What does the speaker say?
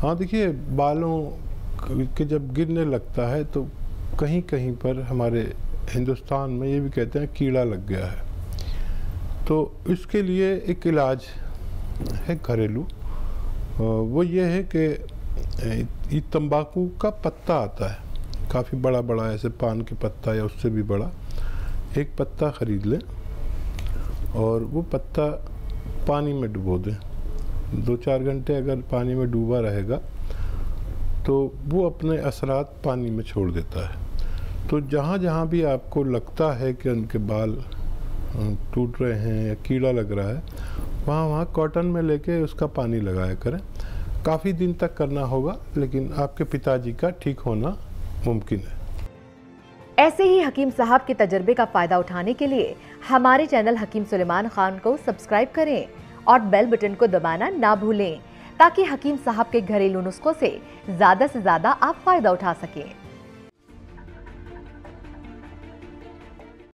हाँ देखिए, बालों के जब गिरने लगता है तो कहीं कहीं पर हमारे हिंदुस्तान में ये भी कहते हैं कीड़ा लग गया है, तो इसके लिए एक इलाज है घरेलू। वो ये है कि तंबाकू का पत्ता आता है, काफ़ी बड़ा बड़ा ऐसे पान के पत्ता या उससे भी बड़ा एक पत्ता ख़रीद लें और वो पत्ता पानी में डुबो दें। 2-4 घंटे अगर पानी में डूबा रहेगा तो वो अपने असरात पानी में छोड़ देता है। तो जहाँ जहाँ भी आपको लगता है कि उनके बाल टूट रहे हैं या कीड़ा लग रहा है, वहाँ वहाँ कॉटन में लेके उसका पानी लगाया करें। काफ़ी दिन तक करना होगा, लेकिन आपके पिताजी का ठीक होना मुमकिन है। ऐसे ही हकीम साहब के तजर्बे का फ़ायदा उठाने के लिए हमारे चैनल हकीम सुलेमान खान को सब्सक्राइब करें और बेल बटन को दबाना ना भूलें, ताकि हकीम साहब के घरेलू नुस्खों से ज़्यादा आप फ़ायदा उठा सकें।